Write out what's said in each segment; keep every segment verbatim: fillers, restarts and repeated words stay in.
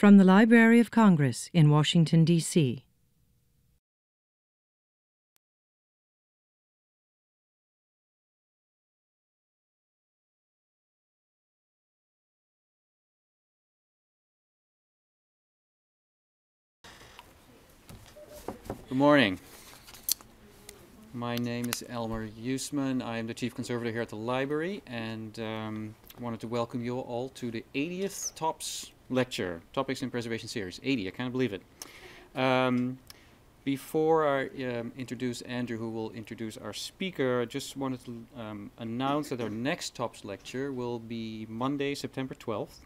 From the Library of Congress in Washington, D C Good morning. My name is Elmer Hussman. I am the Chief Conservator here at the Library, and um, wanted to welcome you all to the eightieth TOPS lecture, Topics in Preservation Series. eighty, I can't believe it. Um, before I um, introduce Andrew, who will introduce our speaker, I just wanted to um, announce that our next TOPS lecture will be Monday, September twelfth.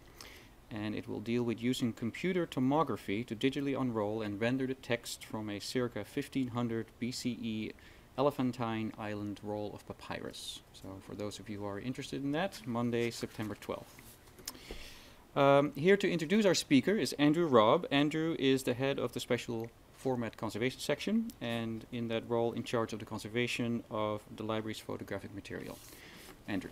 And it will deal with using computer tomography to digitally unroll and render the text from a circa fifteen hundred B C E Elephantine Island roll of papyrus. So for those of you who are interested in that, Monday, September twelfth. Um, here to introduce our speaker is Andrew Robb. Andrew is the head of the Special Format Conservation Section, and in that role in charge of the conservation of the library's photographic material. Andrew.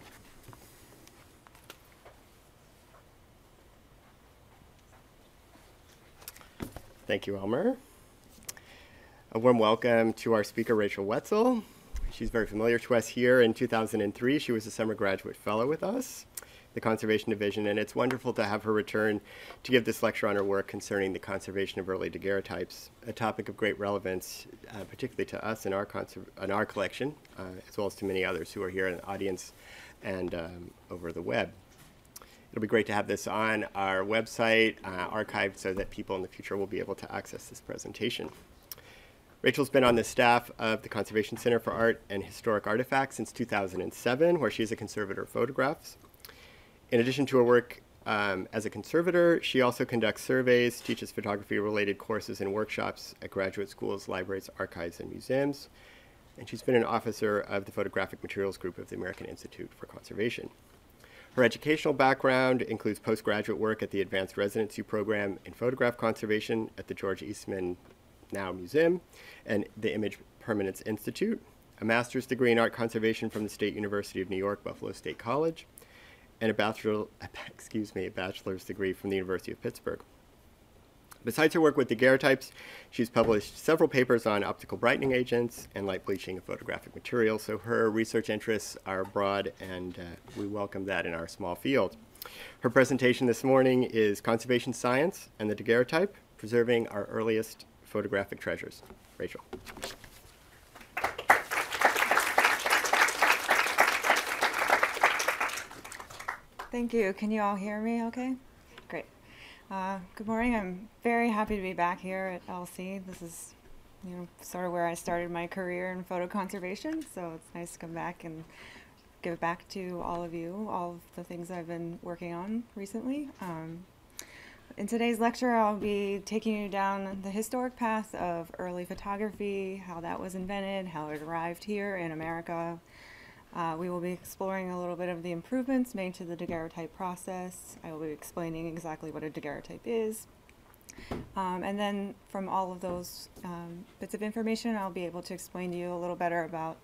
Thank you, Elmer. A warm welcome to our speaker, Rachel Wetzel. She's very familiar to us here. In two thousand three, she was a summer graduate fellow with us, the Conservation Division, and it's wonderful to have her return to give this lecture on her work concerning the conservation of early daguerreotypes, a topic of great relevance, uh, particularly to us in our, in our collection, uh, as well as to many others who are here in the audience and um, over the web. It'll be great to have this on our website, uh, archived so that people in the future will be able to access this presentation. Rachel's been on the staff of the Conservation Center for Art and Historic Artifacts since two thousand seven, where she's a conservator of photographs. In addition to her work um, as a conservator, she also conducts surveys, teaches photography-related courses and workshops at graduate schools, libraries, archives, and museums. And she's been an officer of the Photographic Materials Group of the American Institute for Conservation. Her educational background includes postgraduate work at the Advanced Residency Program in Photograph Conservation at the George Eastman now Museum and the Image Permanence Institute, a master's degree in art conservation from the State University of New York, Buffalo State College, and a, bachelor, excuse me, a bachelor's degree from the University of Pittsburgh. Besides her work with daguerreotypes, she's published several papers on optical brightening agents and light bleaching of photographic material, so her research interests are broad, and uh, we welcome that in our small field. Her presentation this morning is Conservation Science and the Daguerreotype, Preserving Our Earliest Photographic Treasures. Rachel. Thank you. Can you all hear me okay? Uh, good morning. I'm very happy to be back here at L C. This is, you know, sort of where I started my career in photo conservation, so it's nice to come back and give back to all of you, all of the things I've been working on recently. Um, in today's lecture, I'll be taking you down the historic path of early photography, how that was invented, how it arrived here in America. Uh, we will be exploring a little bit of the improvements made to the daguerreotype process. I will be explaining exactly what a daguerreotype is. Um, and then from all of those um, bits of information, I'll be able to explain to you a little better about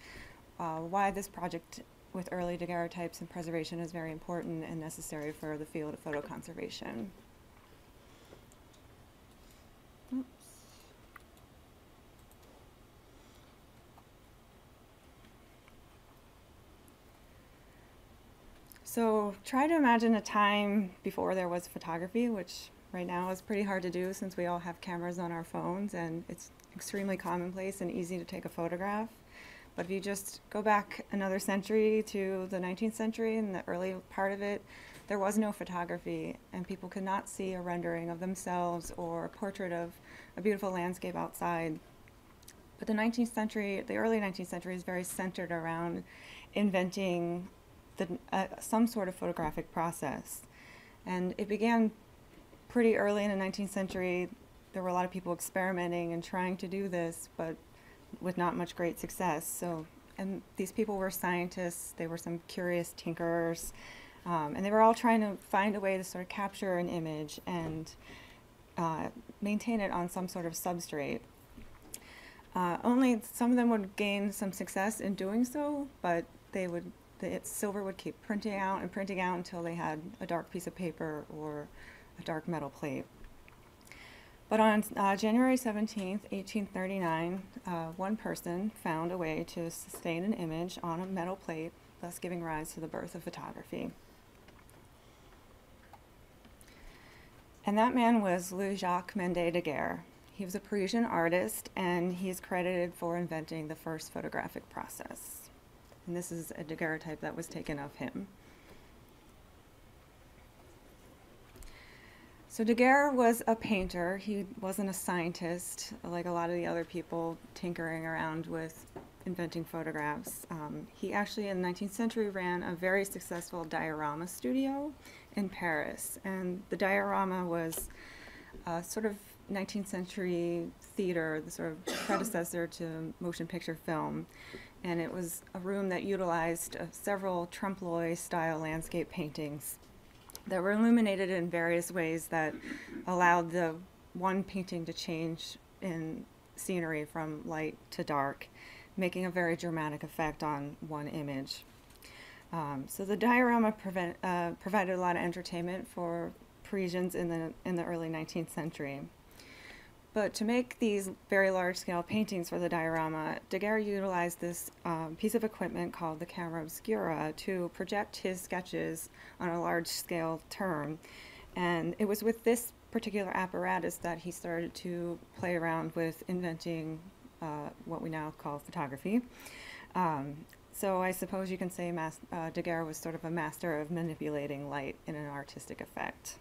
uh, why this project with early daguerreotypes and preservation is very important and necessary for the field of photo conservation. So try to imagine a time before there was photography, which right now is pretty hard to do since we all have cameras on our phones and it's extremely commonplace and easy to take a photograph. But if you just go back another century to the nineteenth century and the early part of it, there was no photography and people could not see a rendering of themselves or a portrait of a beautiful landscape outside. But the nineteenth century, the early nineteenth century is very centered around inventing The, uh, some sort of photographic process. And it began pretty early in the nineteenth century. There were a lot of people experimenting and trying to do this, but with not much great success. So, and these people were scientists, they were some curious tinkerers, um, and they were all trying to find a way to sort of capture an image and uh, maintain it on some sort of substrate. Uh, only some of them would gain some success in doing so, but they would The silver would keep printing out and printing out until they had a dark piece of paper or a dark metal plate. But on uh, January seventeenth, eighteen thirty-nine, uh, one person found a way to sustain an image on a metal plate, thus giving rise to the birth of photography. And that man was Louis-Jacques Mandé Daguerre. He was a Parisian artist, and he's credited for inventing the first photographic process. And this is a daguerreotype that was taken of him. So Daguerre was a painter. He wasn't a scientist like a lot of the other people tinkering around with inventing photographs. Um, he actually, in the nineteenth century, ran a very successful diorama studio in Paris. And the diorama was uh, sort of nineteenth century theater, the sort of predecessor to motion picture film. And it was a room that utilized uh, several trompe l'oeil style landscape paintings that were illuminated in various ways that allowed the one painting to change in scenery from light to dark, making a very dramatic effect on one image. Um, so the diorama prevent, uh, provided a lot of entertainment for Parisians in the, in the early nineteenth century. But to make these very large-scale paintings for the diorama, Daguerre utilized this um, piece of equipment called the camera obscura to project his sketches on a large-scale term. And it was with this particular apparatus that he started to play around with inventing uh, what we now call photography. Um, so I suppose you can say mas uh, Daguerre was sort of a master of manipulating light in an artistic effect.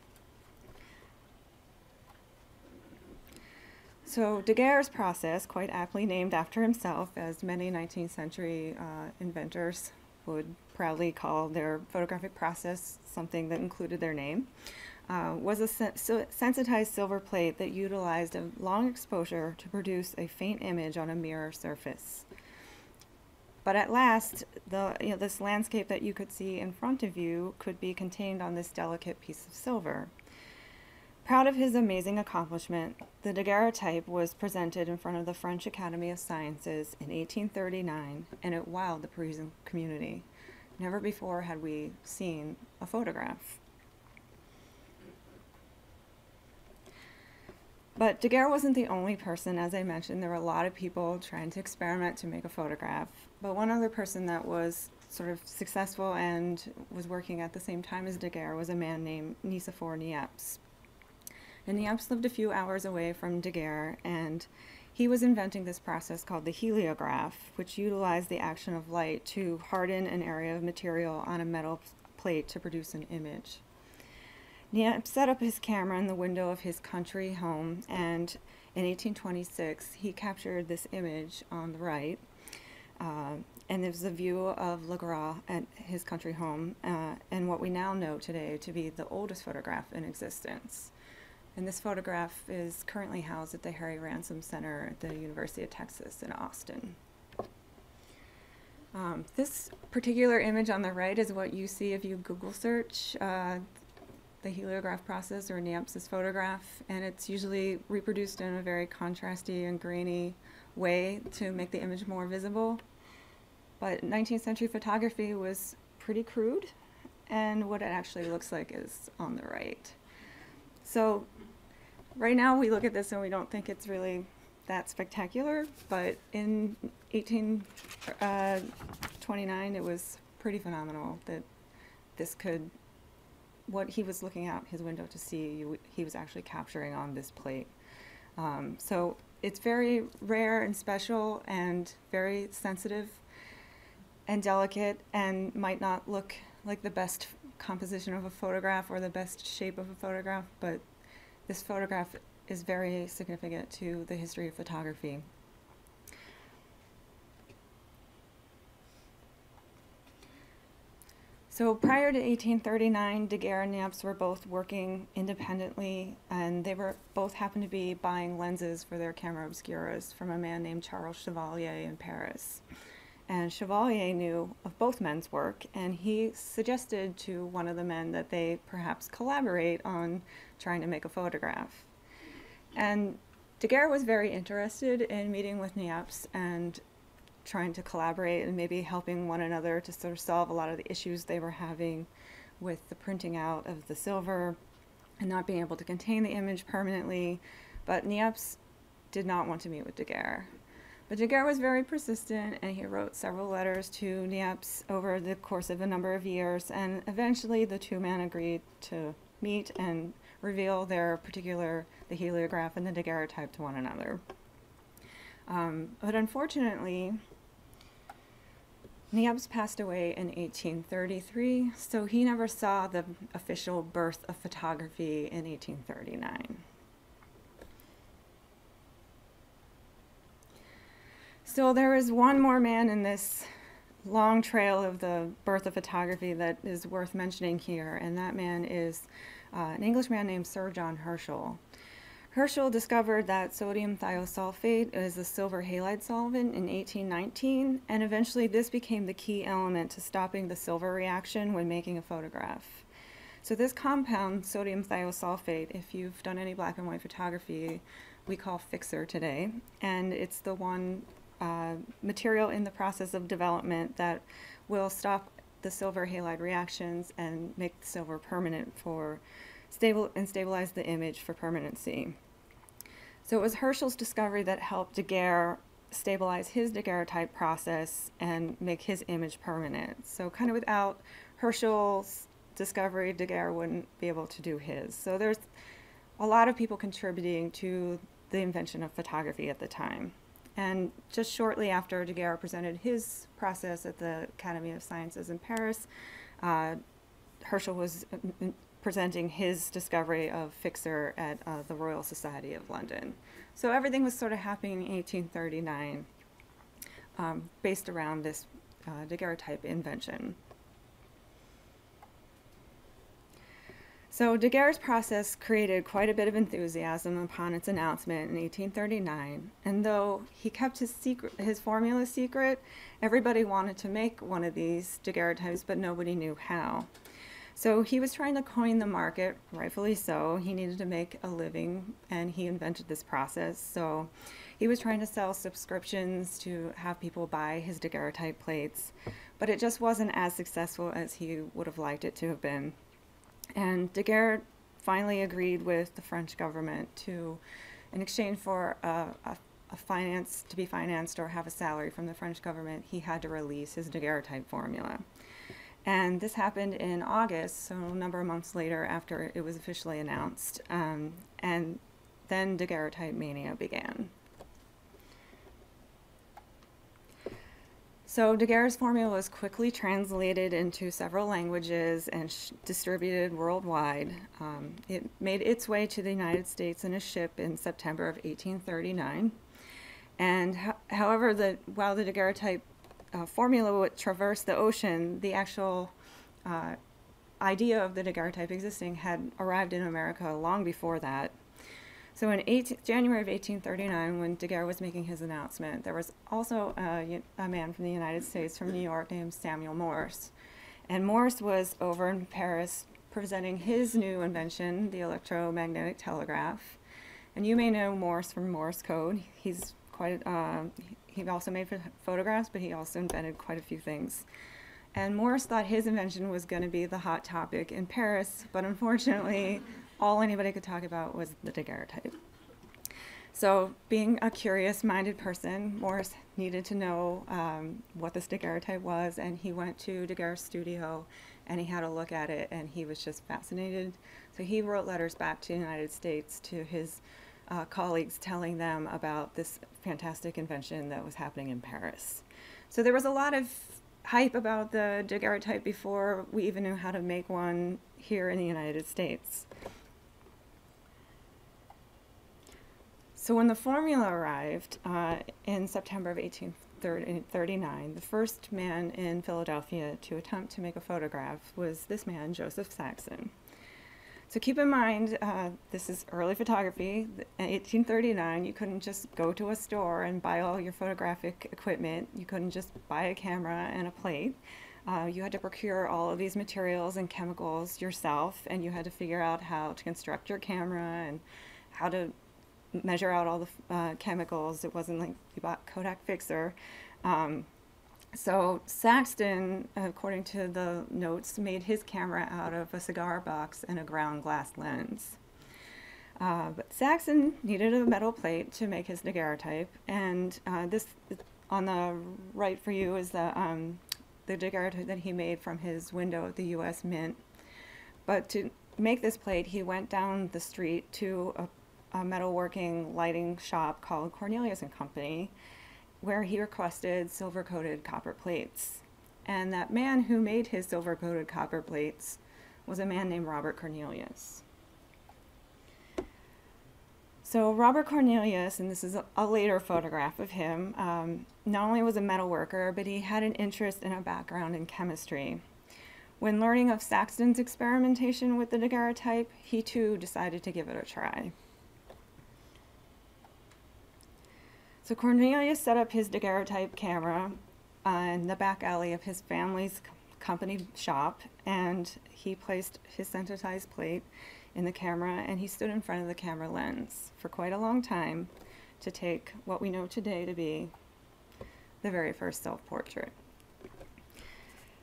So Daguerre's process, quite aptly named after himself, as many nineteenth century uh, inventors would proudly call their photographic process, something that included their name, uh, was a sen so sensitized silver plate that utilized a long exposure to produce a faint image on a mirror surface. But at last, the, you know, this landscape that you could see in front of you could be contained on this delicate piece of silver. Proud of his amazing accomplishment, the daguerreotype was presented in front of the French Academy of Sciences in eighteen thirty-nine, and it wowed the Parisian community. Never before had we seen a photograph. But Daguerre wasn't the only person. As I mentioned, there were a lot of people trying to experiment to make a photograph. But one other person that was sort of successful and was working at the same time as Daguerre was a man named Nicéphore Niepce. And Niepce lived a few hours away from Daguerre, and he was inventing this process called the heliograph, which utilized the action of light to harden an area of material on a metal plate to produce an image. Niepce set up his camera in the window of his country home, and in eighteen twenty-six, he captured this image on the right. Uh, and it was a view of Le Gras at his country home, uh, and what we now know today to be the oldest photograph in existence. And this photograph is currently housed at the Harry Ransom Center at the University of Texas in Austin. Um, this particular image on the right is what you see if you Google search uh, the heliograph process or Niepce's photograph, and it's usually reproduced in a very contrasty and grainy way to make the image more visible. But nineteenth century photography was pretty crude, and what it actually looks like is on the right. So right now we look at this and we don't think it's really that spectacular, but in eighteen twenty-nine it was pretty phenomenal that this could, what he was looking out his window to see, he was actually capturing on this plate. Um, so it's very rare and special and very sensitive and delicate, and might not look like the best composition of a photograph or the best shape of a photograph, but this photograph is very significant to the history of photography. So prior to eighteen thirty-nine, Daguerre and Niepce were both working independently, and they were both happened to be buying lenses for their camera obscuras from a man named Charles Chevalier in Paris. And Chevalier knew of both men's work, and he suggested to one of the men that they perhaps collaborate on trying to make a photograph. And Daguerre was very interested in meeting with Niepce and trying to collaborate and maybe helping one another to sort of solve a lot of the issues they were having with the printing out of the silver and not being able to contain the image permanently, But Niepce did not want to meet with Daguerre. But Daguerre was very persistent, and he wrote several letters to Niepce over the course of a number of years, and eventually the two men agreed to meet and reveal their particular, the heliograph and the daguerreotype, to one another. Um, but unfortunately, Niepce passed away in eighteen thirty-three, so he never saw the official birth of photography in eighteen thirty-nine. So there is one more man in this long trail of the birth of photography that is worth mentioning here, and that man is uh, an Englishman named Sir John Herschel. Herschel discovered that sodium thiosulfate is a silver halide solvent in eighteen nineteen, and eventually this became the key element to stopping the silver reaction when making a photograph. So this compound, sodium thiosulfate, if you've done any black and white photography, we call fixer today, and it's the one Uh, material in the process of development that will stop the silver halide reactions and make the silver permanent for stable and stabilize the image for permanency. So it was Herschel's discovery that helped Daguerre stabilize his daguerreotype process and make his image permanent. So kind of without Herschel's discovery, Daguerre wouldn't be able to do his. So there's a lot of people contributing to the invention of photography at the time. And just shortly after Daguerre presented his process at the Academy of Sciences in Paris, uh, Herschel was presenting his discovery of fixer at uh, the Royal Society of London. So everything was sort of happening in eighteen thirty-nine, um, based around this uh, daguerreotype invention. So Daguerre's process created quite a bit of enthusiasm upon its announcement in eighteen thirty-nine, and though he kept his, secret, his formula secret, everybody wanted to make one of these daguerreotypes, but nobody knew how. So he was trying to coin the market, rightfully so. He needed to make a living, and he invented this process. So he was trying to sell subscriptions to have people buy his daguerreotype plates, but it just wasn't as successful as he would have liked it to have been. And Daguerre finally agreed with the French government to, in exchange for a, a, a finance, to be financed or have a salary from the French government, he had to release his daguerreotype formula. And this happened in August, so a number of months later after it was officially announced. Um, and then daguerreotype mania began. So Daguerre's formula was quickly translated into several languages and sh distributed worldwide. Um, it made its way to the United States in a ship in September of eighteen thirty-nine. And ho however, the, while the daguerreotype uh, formula would traverse the ocean, the actual uh, idea of the daguerreotype existing had arrived in America long before that. So in January of eighteen thirty-nine, when Daguerre was making his announcement, there was also a, a man from the United States, from New York, named Samuel Morse. And Morse was over in Paris presenting his new invention, the electromagnetic telegraph. And you may know Morse from Morse code. He's quite, uh, he also made photographs, but he also invented quite a few things. And Morse thought his invention was going to be the hot topic in Paris, but unfortunately, all anybody could talk about was the daguerreotype. So being a curious-minded person, Morse needed to know um, what this daguerreotype was, and he went to Daguerre's studio, and he had a look at it, and he was just fascinated. So he wrote letters back to the United States to his uh, colleagues telling them about this fantastic invention that was happening in Paris. So there was a lot of hype about the daguerreotype before we even knew how to make one here in the United States. So when the formula arrived uh, in September of eighteen thirty-nine, the first man in Philadelphia to attempt to make a photograph was this man, Joseph Saxton. So keep in mind, uh, this is early photography. In eighteen thirty-nine, you couldn't just go to a store and buy all your photographic equipment. You couldn't just buy a camera and a plate. Uh, you had to procure all of these materials and chemicals yourself, and you had to figure out how to construct your camera and how to measure out all the uh, chemicals. It wasn't like you bought Kodak Fixer. Um, So Saxton, according to the notes, made his camera out of a cigar box and a ground glass lens. Uh, but Saxton needed a metal plate to make his daguerreotype, and uh, this on the right for you is the, um, the daguerreotype that he made from his window at the U S Mint. But to make this plate, he went down the street to a, a metalworking lighting shop called Cornelius and Company, where he requested silver-coated copper plates. And that man who made his silver-coated copper plates was a man named Robert Cornelius. So Robert Cornelius, and this is a, a later photograph of him, um, not only was a metal worker, but he had an interest and a background in chemistry. When learning of Saxton's experimentation with the daguerreotype, he too decided to give it a try. So Cornelius set up his daguerreotype camera in the back alley of his family's company shop, and he placed his sensitized plate in the camera, and he stood in front of the camera lens for quite a long time to take what we know today to be the very first self-portrait.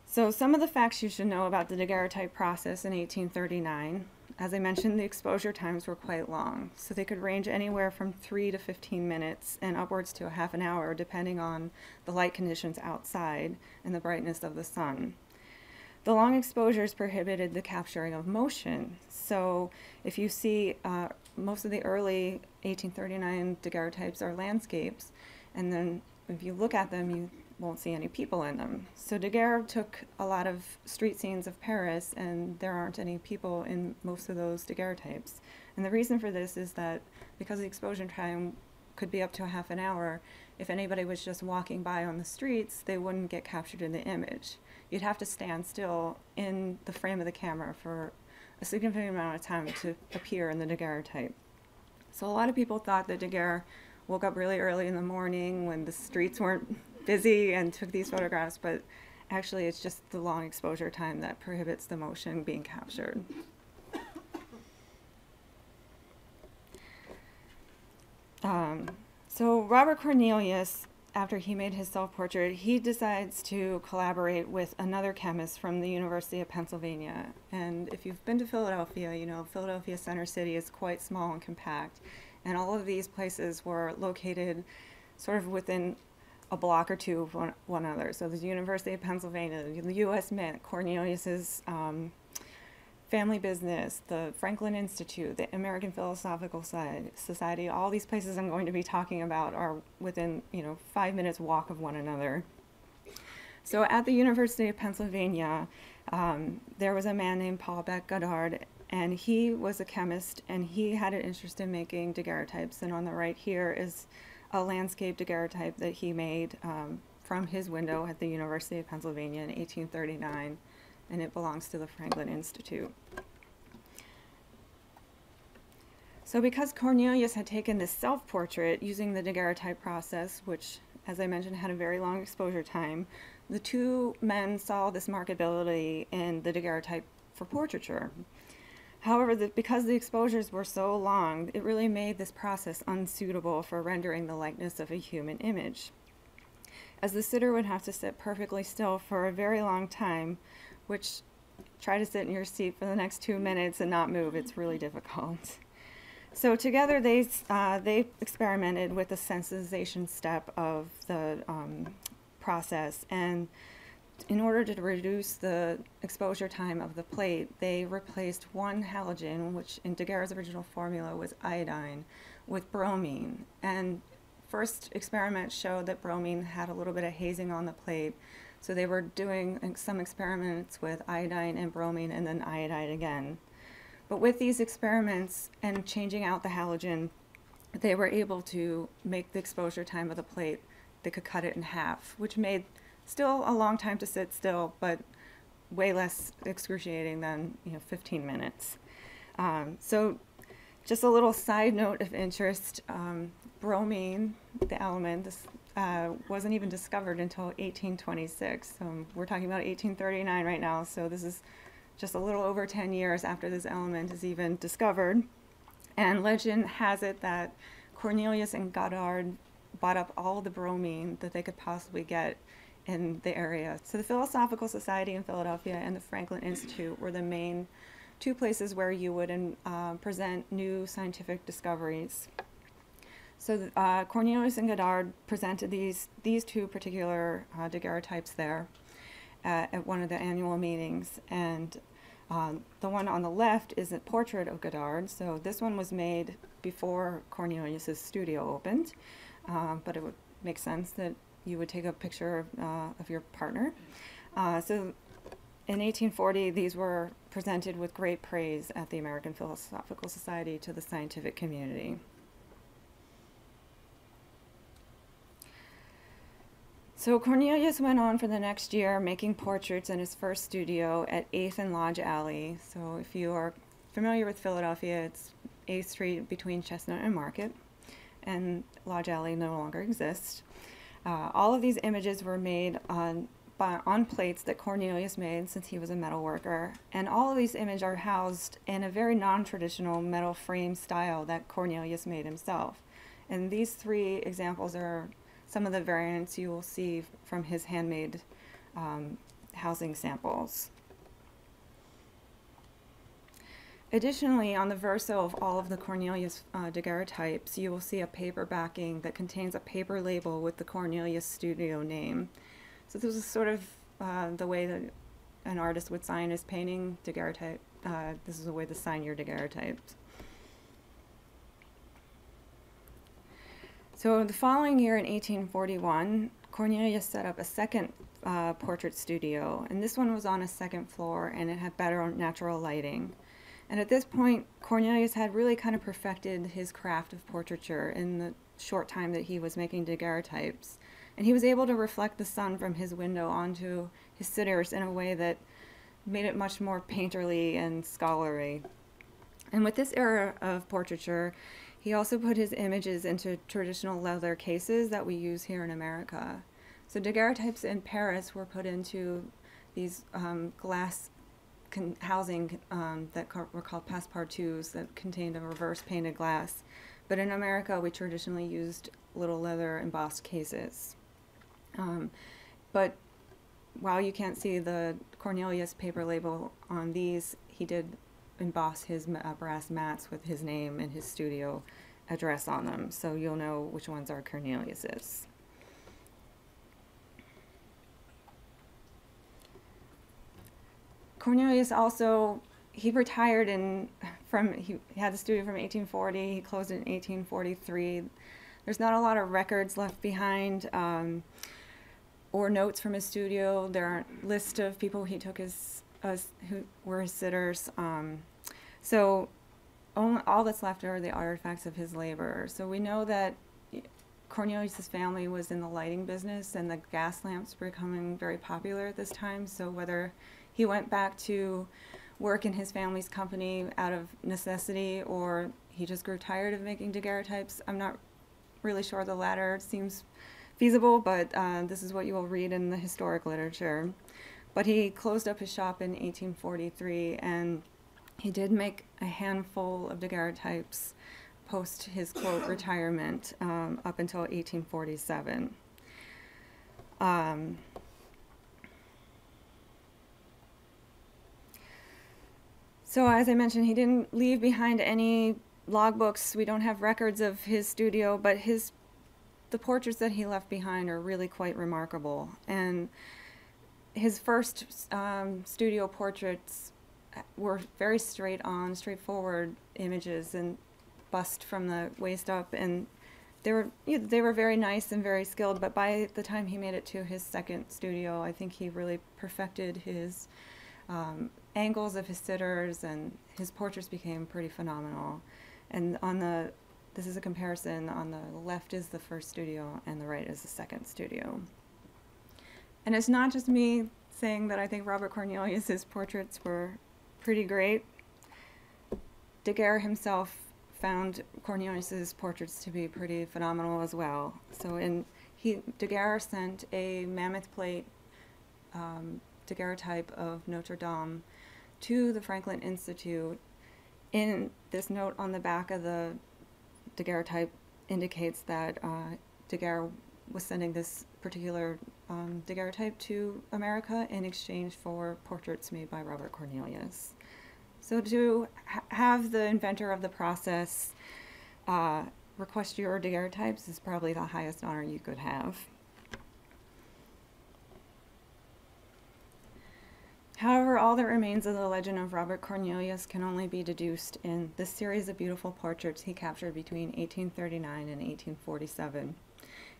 So some of the facts you should know about the daguerreotype process in eighteen thirty-nine. As I mentioned, the exposure times were quite long, so they could range anywhere from three to fifteen minutes and upwards to a half an hour, depending on the light conditions outside and the brightness of the sun. The long exposures prohibited the capturing of motion, so if you see uh, most of the early eighteen thirty-nine daguerreotypes are landscapes, and then if you look at them, you won't see any people in them. So Daguerre took a lot of street scenes of Paris, and there aren't any people in most of those daguerreotypes. And the reason for this is that because the exposure time could be up to a half an hour, if anybody was just walking by on the streets, they wouldn't get captured in the image. You'd have to stand still in the frame of the camera for a significant amount of time to appear in the daguerreotype. So a lot of people thought that Daguerre woke up really early in the morning when the streets weren't busy and took these photographs, but actually it's just the long exposure time that prohibits the motion being captured. Um, so Robert Cornelius, after he made his self-portrait, he decides to collaborate with another chemist from the University of Pennsylvania. And if you've been to Philadelphia, you know Philadelphia Center City is quite small and compact, and all of these places were located sort of within a block or two of one, one another. So the University of Pennsylvania, the U S Mint, Cornelius's um, family business, the Franklin Institute, the American Philosophical Society, all these places I'm going to be talking about are within, you know, five minutes walk of one another. So at the University of Pennsylvania, um, there was a man named Paul Beck Goddard, and he was a chemist, and he had an interest in making daguerreotypes. And on the right here is a landscape daguerreotype that he made um, from his window at the University of Pennsylvania in eighteen thirty-nine, and it belongs to the Franklin Institute. So because Cornelius had taken this self-portrait using the daguerreotype process, which, as I mentioned, had a very long exposure time, the two men saw this marketability in the daguerreotype for portraiture. However, the, because the exposures were so long, it really made this process unsuitable for rendering the likeness of a human image, as the sitter would have to sit perfectly still for a very long time, which, try to sit in your seat for the next two minutes and not move. It's really difficult. So together they, uh, they experimented with the sensitization step of the um, process, and in order to reduce the exposure time of the plate, they replaced one halogen, which in Daguerre's original formula was iodine, with bromine. And first experiments showed that bromine had a little bit of hazing on the plate, so they were doing some experiments with iodine and bromine and then iodide again. But with these experiments and changing out the halogen, they were able to make the exposure time of the plate, they could cut it in half, which made still a long time to sit still, but way less excruciating than, you know, fifteen minutes. Um, so just a little side note of interest, um, bromine, the element, this Uh, wasn't even discovered until eighteen twenty-six. Um, we're talking about eighteen thirty-nine right now, so this is just a little over ten years after this element is even discovered. And legend has it that Cornelius and Goddard bought up all the bromine that they could possibly get in the area. So the Philosophical Society in Philadelphia and the Franklin Institute were the main two places where you would in, uh, present new scientific discoveries. So uh, Cornelius and Goddard presented these, these two particular uh, daguerreotypes there at, at one of the annual meetings. And um, the one on the left is a portrait of Goddard. So this one was made before Cornelius's studio opened, uh, but it would make sense that you would take a picture uh, of your partner. Uh, so in eighteen forty, these were presented with great praise at the American Philosophical Society to the scientific community. So Cornelius went on for the next year making portraits in his first studio at eighth and Lodge Alley. So if you are familiar with Philadelphia, it's eighth Street between Chestnut and Market, and Lodge Alley no longer exists. Uh, all of these images were made on, by, on plates that Cornelius made since he was a metal worker, and all of these images are housed in a very non-traditional metal frame style that Cornelius made himself. And these three examples are some of the variants you will see from his handmade um, housing samples. Additionally, on the verso of all of the Cornelius uh, daguerreotypes, you will see a paper backing that contains a paper label with the Cornelius studio name. So this is sort of uh, the way that an artist would sign his painting, daguerreotype. Uh, this is the way to sign your daguerreotypes. So the following year in eighteen forty-one, Cornelius set up a second uh, portrait studio, and this one was on a second floor, and it had better natural lighting. And at this point, Cornelius had really kind of perfected his craft of portraiture in the short time that he was making daguerreotypes. And he was able to reflect the sun from his window onto his sitters in a way that made it much more painterly and scholarly. And with this era of portraiture, he also put his images into traditional leather cases that we use here in America. So daguerreotypes in Paris were put into these um, glass housing um, that were called passepartouts that contained a reverse painted glass. But in America, we traditionally used little leather embossed cases. Um, but while you can't see the Cornelius paper label on these, he did emboss his uh, brass mats with his name and his studio address on them, so you'll know which ones are Cornelius's. Cornelius also, he retired in, from, he had the studio from eighteen forty, he closed in eighteen forty-three. There's not a lot of records left behind um, or notes from his studio. There aren't lists of people he took as, as who were his sitters. Um, so only, all that's left are the artifacts of his labor. So we know that Cornelius's family was in the lighting business, and the gas lamps were becoming very popular at this time, so whether he went back to work in his family's company out of necessity, or he just grew tired of making daguerreotypes, I'm not really sure the latter seems feasible, but uh, this is what you will read in the historic literature. But he closed up his shop in eighteen forty-three, and he did make a handful of daguerreotypes post his, quote, retirement um, up until eighteen forty-seven. Um, So as I mentioned, he didn't leave behind any logbooks. We don't have records of his studio, but his, the portraits that he left behind are really quite remarkable. And his first um, studio portraits were very straight on, straightforward images and bust from the waist up. And they were, you know, they were very nice and very skilled, but by the time he made it to his second studio, I think he really perfected his um, angles of his sitters, and his portraits became pretty phenomenal. And on the, this is a comparison, on the left is the first studio and the right is the second studio. And it's not just me saying that I think Robert Cornelius's portraits were pretty great. Daguerre himself found Cornelius's portraits to be pretty phenomenal as well. So in, he, Daguerre sent a mammoth plate um, daguerreotype of Notre Dame to the Franklin Institute. In this note on the back of the daguerreotype indicates that uh, Daguerre was sending this particular um, daguerreotype to America in exchange for portraits made by Robert Cornelius. So to ha have the inventor of the process uh, request your daguerreotypes is probably the highest honor you could have. However, all that remains of the legend of Robert Cornelius can only be deduced in this series of beautiful portraits he captured between eighteen thirty-nine and eighteen forty-seven,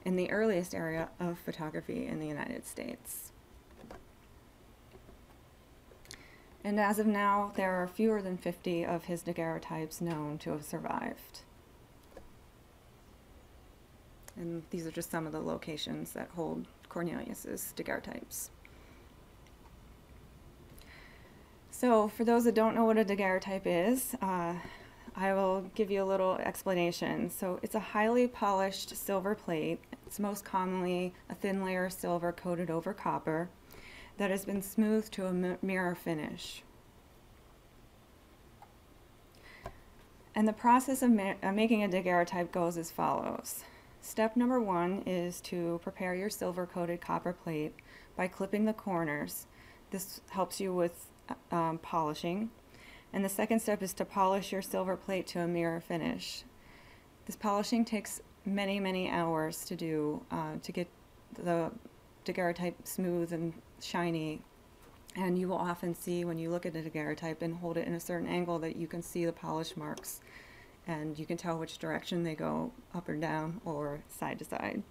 in the earliest era of photography in the United States. And as of now, there are fewer than fifty of his daguerreotypes known to have survived. And these are just some of the locations that hold Cornelius's daguerreotypes. So for those that don't know what a daguerreotype is, uh, I will give you a little explanation. So it's a highly polished silver plate. It's most commonly a thin layer of silver coated over copper that has been smoothed to a mirror finish. And the process of ma uh, making a daguerreotype goes as follows. Step number one is to prepare your silver coated copper plate by clipping the corners. This helps you with Um, polishing. And the second step is to polish your silver plate to a mirror finish. This polishing takes many, many hours to do uh, to get the daguerreotype smooth and shiny. And you will often see when you look at a daguerreotype and hold it in a certain angle that you can see the polish marks and you can tell which direction they go, up or down or side to side.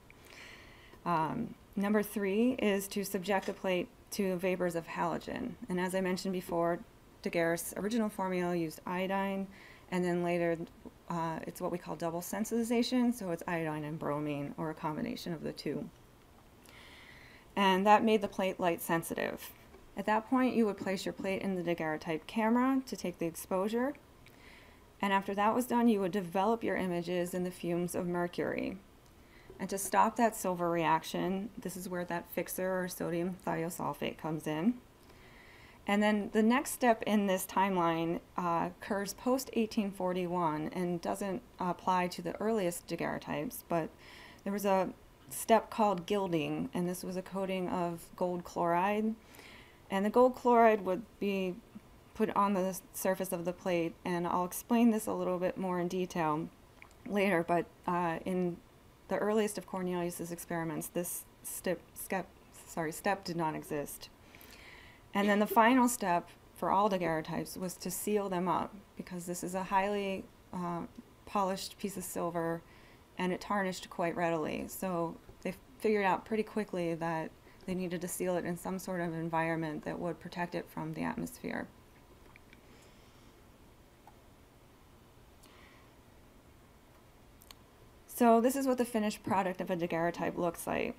Um, number three is to subject the plate to vapors of halogen. And as I mentioned before, Daguerre's original formula used iodine, and then later uh, it's what we call double sensitization, so it's iodine and bromine, or a combination of the two. And that made the plate light sensitive. At that point, you would place your plate in the daguerreotype camera to take the exposure. And after that was done, you would develop your images in the fumes of mercury. And to stop that silver reaction, this is where that fixer or sodium thiosulfate comes in. And then the next step in this timeline uh, occurs post eighteen forty-one and doesn't apply to the earliest daguerreotypes, but there was a step called gilding, and this was a coating of gold chloride. And the gold chloride would be put on the surface of the plate, and I'll explain this a little bit more in detail later, but uh, in the earliest of Cornelius's experiments, this step, step, sorry, step did not exist. And then the final step for all daguerreotypes was to seal them up, because this is a highly uh, polished piece of silver and it tarnished quite readily. So they figured out pretty quickly that they needed to seal it in some sort of environment that would protect it from the atmosphere. So this is what the finished product of a daguerreotype looks like.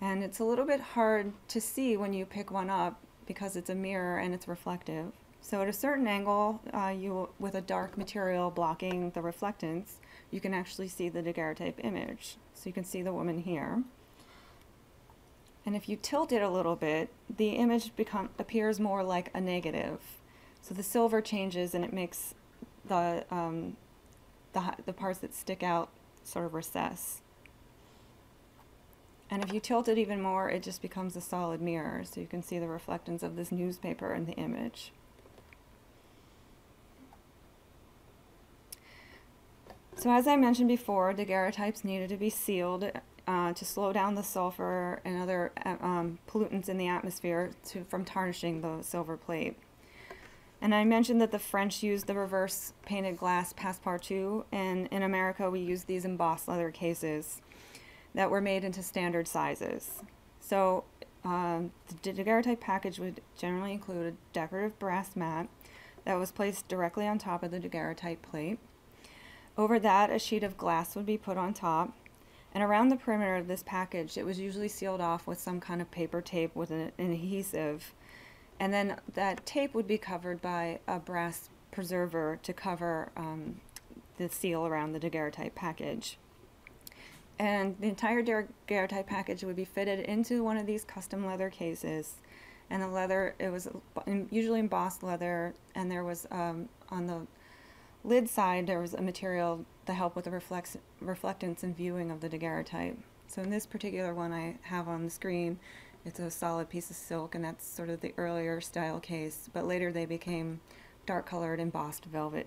And it's a little bit hard to see when you pick one up because it's a mirror and it's reflective. So at a certain angle, uh, you, with a dark material blocking the reflectance, you can actually see the daguerreotype image. So you can see the woman here. And if you tilt it a little bit, the image become, appears more like a negative. So the silver changes and it makes the, um, the, the parts that stick out sort of recess. And if you tilt it even more, it just becomes a solid mirror, so you can see the reflectance of this newspaper in the image. So as I mentioned before, daguerreotypes needed to be sealed uh, to slow down the sulfur and other um, pollutants in the atmosphere to, from tarnishing the silver plate. And I mentioned that the French used the reverse painted glass passepartout, and in America we used these embossed leather cases that were made into standard sizes. So um, the daguerreotype package would generally include a decorative brass mat that was placed directly on top of the daguerreotype plate. Over that, a sheet of glass would be put on top, and around the perimeter of this package it was usually sealed off with some kind of paper tape with an, an adhesive. And then that tape would be covered by a brass preserver to cover um, the seal around the daguerreotype package. And the entire daguerreotype package would be fitted into one of these custom leather cases. And the leather, it was usually embossed leather, and there was, um, on the lid side, there was a material to help with the reflex, reflectance and viewing of the daguerreotype. So in this particular one I have on the screen, it's a solid piece of silk, and that's sort of the earlier style case, but later they became dark colored embossed velvet.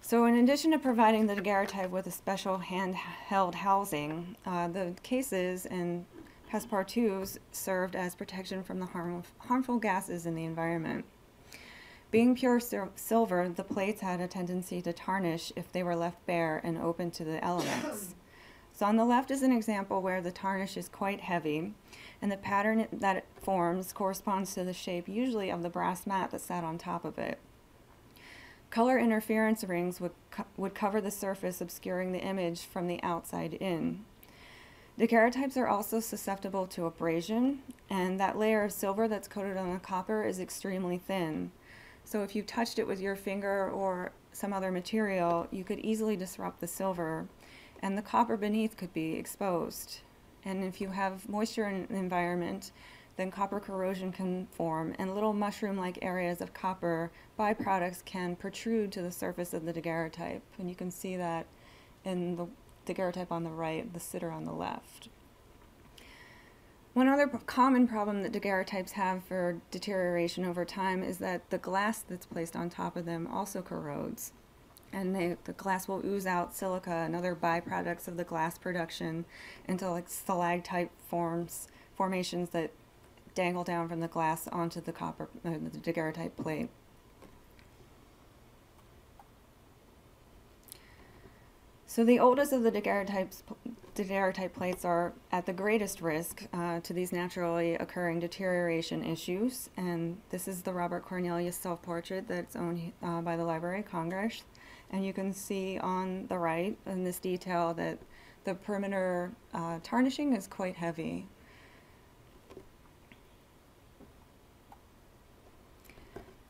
So in addition to providing the daguerreotype with a special handheld housing, uh, the cases and passepartouts served as protection from the harm harmful gases in the environment. Being pure sil silver, the plates had a tendency to tarnish if they were left bare and open to the elements. So on the left is an example where the tarnish is quite heavy, and the pattern that it forms corresponds to the shape usually of the brass mat that sat on top of it. Color interference rings would, co would cover the surface, obscuring the image from the outside in. Daguerreotypes are also susceptible to abrasion, and that layer of silver that's coated on the copper is extremely thin. So if you touched it with your finger or some other material, you could easily disrupt the silver, and the copper beneath could be exposed. And if you have moisture in the environment, then copper corrosion can form, and little mushroom-like areas of copper byproducts can protrude to the surface of the daguerreotype. And you can see that in the daguerreotype on the right, the sitter on the left. One other common problem that daguerreotypes have for deterioration over time is that the glass that's placed on top of them also corrodes. And they, the glass will ooze out silica and other byproducts of the glass production into like stalactite forms, formations that dangle down from the glass onto the copper, uh, the daguerreotype plate. So the oldest of the daguerreotypes, daguerreotype plates are at the greatest risk uh, to these naturally occurring deterioration issues. And this is the Robert Cornelius self-portrait that's owned uh, by the Library of Congress. And you can see on the right in this detail that the perimeter uh, tarnishing is quite heavy.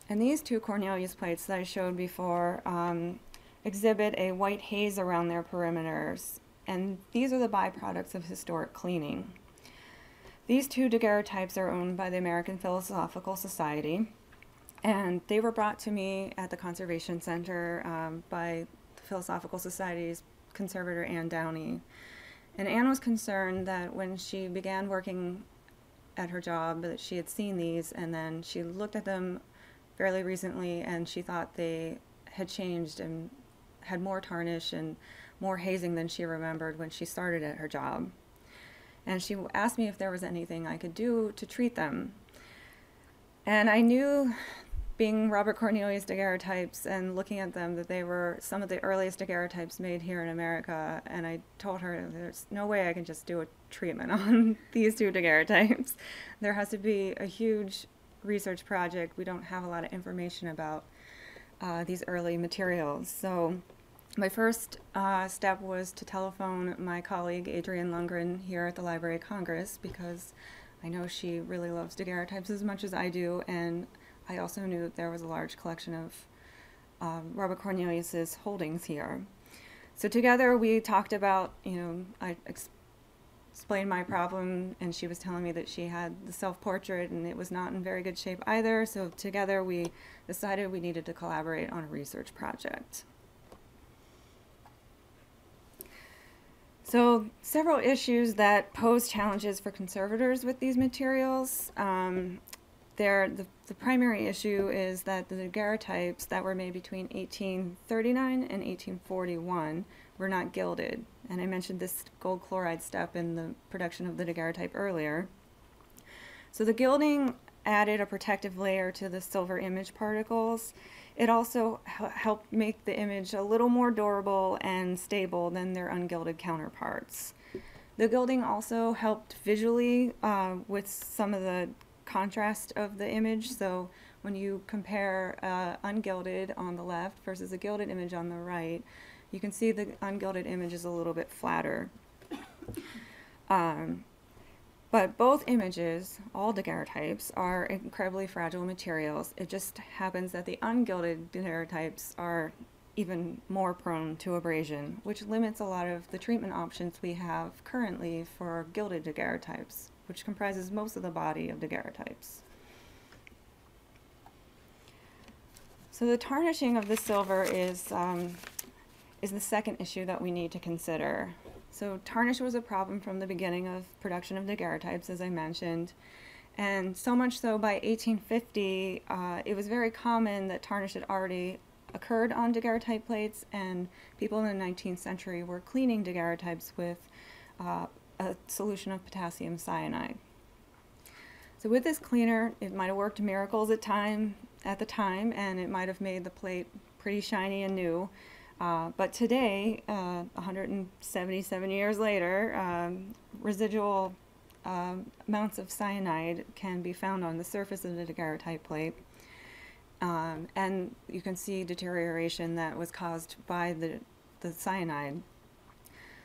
And these two Cornelius plates that I showed before um, exhibit a white haze around their perimeters, and these are the byproducts of historic cleaning. These two daguerreotypes are owned by the American Philosophical Society, and they were brought to me at the Conservation Center um, by the Philosophical Society's conservator Anne Downey. And Anne was concerned that when she began working at her job that she had seen these, and then she looked at them fairly recently and she thought they had changed and had more tarnish and more hazing than she remembered when she started at her job. And she asked me if there was anything I could do to treat them. And I knew, being Robert Cornelius daguerreotypes and looking at them, that they were some of the earliest daguerreotypes made here in America, and I told her there's no way I can just do a treatment on these two daguerreotypes. There has to be a huge research project. We don't have a lot of information about uh, these early materials. So my first uh, step was to telephone my colleague Adrienne Lundgren here at the Library of Congress, because I know she really loves daguerreotypes as much as I do, and I also knew that there was a large collection of um, Robert Cornelius's holdings here. So together we talked about, you know, I ex explained my problem, and she was telling me that she had the self-portrait and it was not in very good shape either. So together we decided we needed to collaborate on a research project. So several issues that pose challenges for conservators with these materials. Um, There, the, the primary issue is that the daguerreotypes that were made between eighteen thirty-nine and eighteen forty-one were not gilded. And I mentioned this gold chloride step in the production of the daguerreotype earlier. So the gilding added a protective layer to the silver image particles. It also helped make the image a little more durable and stable than their ungilded counterparts. The gilding also helped visually uh, with some of the contrast of the image. So when you compare uh, ungilded on the left versus a gilded image on the right, you can see the ungilded image is a little bit flatter. Um, but both images, all daguerreotypes, are incredibly fragile materials. It just happens that the ungilded daguerreotypes are even more prone to abrasion, which limits a lot of the treatment options we have currently for gilded daguerreotypes, which comprises most of the body of daguerreotypes. So the tarnishing of the silver is, um, is the second issue that we need to consider. So tarnish was a problem from the beginning of production of daguerreotypes, as I mentioned, And so much so by eighteen fifty, uh, it was very common that tarnish had already occurred on daguerreotype plates, and people in the nineteenth century were cleaning daguerreotypes with uh, a solution of potassium cyanide. So with this cleaner, it might have worked miracles at time, at the time, and it might have made the plate pretty shiny and new. Uh, but today, uh, one hundred seventy-seven years later, um, residual Uh, amounts of cyanide can be found on the surface of the daguerreotype plate, um, and you can see deterioration that was caused by the, the cyanide.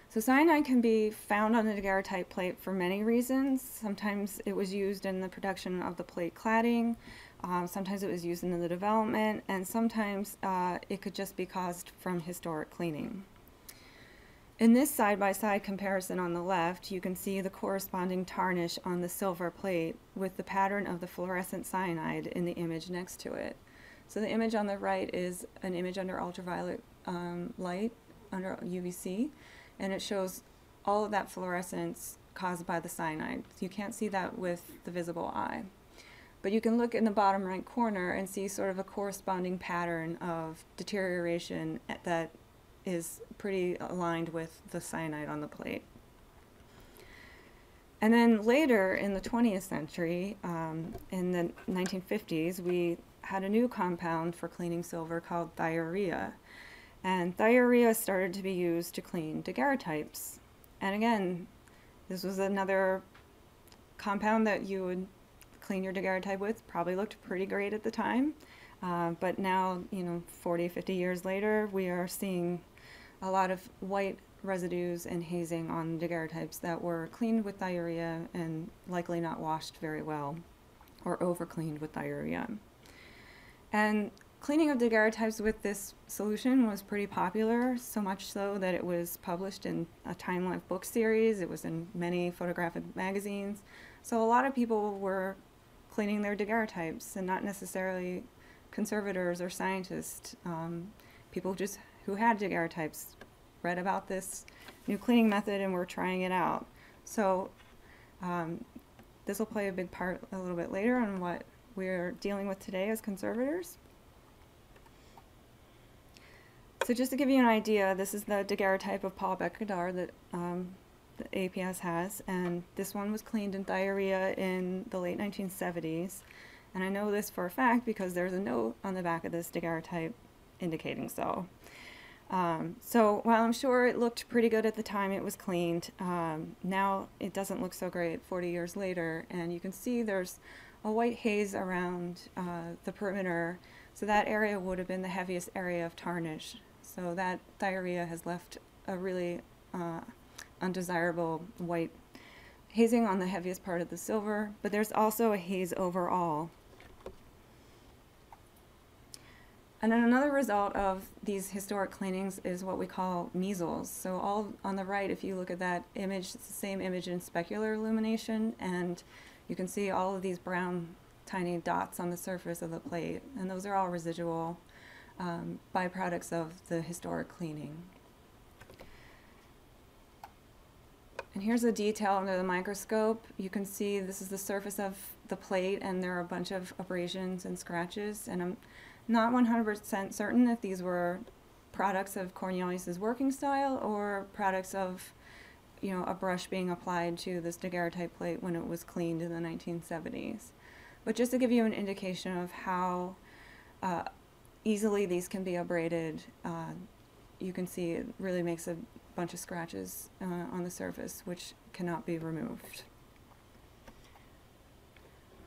So cyanide can be found on the daguerreotype plate for many reasons. Sometimes it was used in the production of the plate cladding, um, sometimes it was used in the development, and sometimes uh, it could just be caused from historic cleaning. In this side-by-side comparison on the left, you can see the corresponding tarnish on the silver plate with the pattern of the fluorescent cyanide in the image next to it. So the image on the right is an image under ultraviolet um, light, under U V C, and it shows all of that fluorescence caused by the cyanide. You can't see that with the visible eye. But you can look in the bottom right corner and see sort of a corresponding pattern of deterioration at that is pretty aligned with the cyanide on the plate. And then later in the twentieth century, um, in the nineteen fifties, we had a new compound for cleaning silver called thiourea. And thiourea started to be used to clean daguerreotypes. And again, this was another compound that you would clean your daguerreotype with, probably looked pretty great at the time. Uh, but now, you know, forty, fifty years later, we are seeing a lot of white residues and hazing on daguerreotypes that were cleaned with thiourea and likely not washed very well, or over-cleaned with thiourea. And cleaning of daguerreotypes with this solution was pretty popular, so much so that it was published in a Time-Life book series. It was in many photographic magazines. So a lot of people were cleaning their daguerreotypes, and not necessarily conservators or scientists. Um, people just who had daguerreotypes read about this new cleaning method and were trying it out. So um, this will play a big part a little bit later on what we're dealing with today as conservators. So just to give you an idea, this is the daguerreotype of Paul Beck Goddard that um, the A P S has, and this one was cleaned in thiourea in the late nineteen seventies. And I know this for a fact because there's a note on the back of this daguerreotype indicating so. Um, so while I'm sure it looked pretty good at the time it was cleaned, um, now it doesn't look so great forty years later. And you can see there's a white haze around uh, the perimeter. So that area would have been the heaviest area of tarnish. So that thiourea has left a really uh, undesirable white hazing on the heaviest part of the silver, but there's also a haze overall. And then another result of these historic cleanings is what we call measles. So all on the right, if you look at that image, it's the same image in specular illumination, and you can see all of these brown tiny dots on the surface of the plate, and those are all residual um, byproducts of the historic cleaning. And here's a detail under the microscope. You can see this is the surface of the plate, and there are a bunch of abrasions and scratches, and I'm not one hundred percent certain if these were products of Cornelius's working style or products of, you know, a brush being applied to this daguerreotype plate when it was cleaned in the nineteen seventies. But just to give you an indication of how uh, easily these can be abraded, uh, you can see it really makes a bunch of scratches uh, on the surface, which cannot be removed.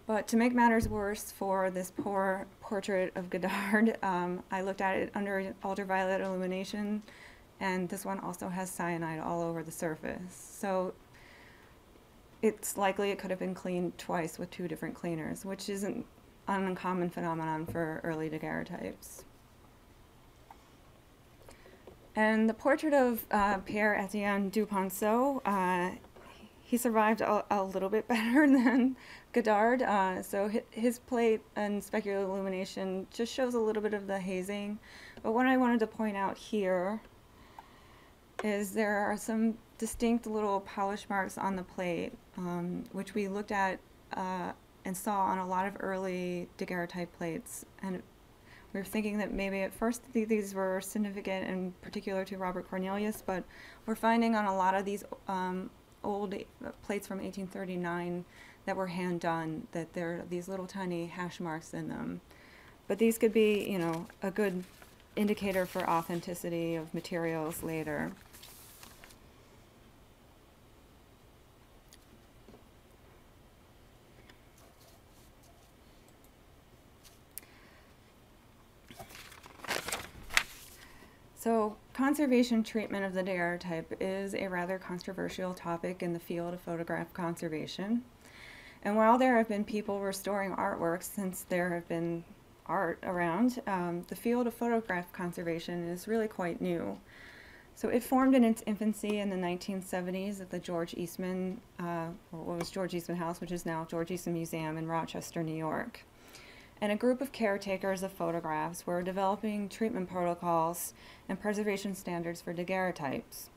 But to make matters worse for this poor portrait of Goddard, um, I looked at it under ultraviolet illumination, and this one also has cyanide all over the surface. So it's likely it could have been cleaned twice with two different cleaners, which isn't an uncommon phenomenon for early daguerreotypes. And the portrait of uh, Pierre-Étienne Duponceau, uh, he survived a, a little bit better than Goddard. Uh, so his, his plate and specular illumination just shows a little bit of the hazing. But what I wanted to point out here is there are some distinct little polish marks on the plate, um, which we looked at uh, and saw on a lot of early daguerreotype plates. And we were thinking that maybe at first th these were significant and particular to Robert Cornelius, but we're finding on a lot of these um, old plates from eighteen thirty-nine that were hand done, that there are these little tiny hash marks in them. But these could be, you know, a good indicator for authenticity of materials later. So conservation treatment of the daguerreotype is a rather controversial topic in the field of photograph conservation. And while there have been people restoring artworks since there have been art around, um, the field of photograph conservation is really quite new. So it formed in its infancy in the nineteen seventies at the George Eastman, uh, or what was George Eastman House, which is now George Eastman Museum in Rochester, New York. And a group of caretakers of photographs were developing treatment protocols and preservation standards for daguerreotypes.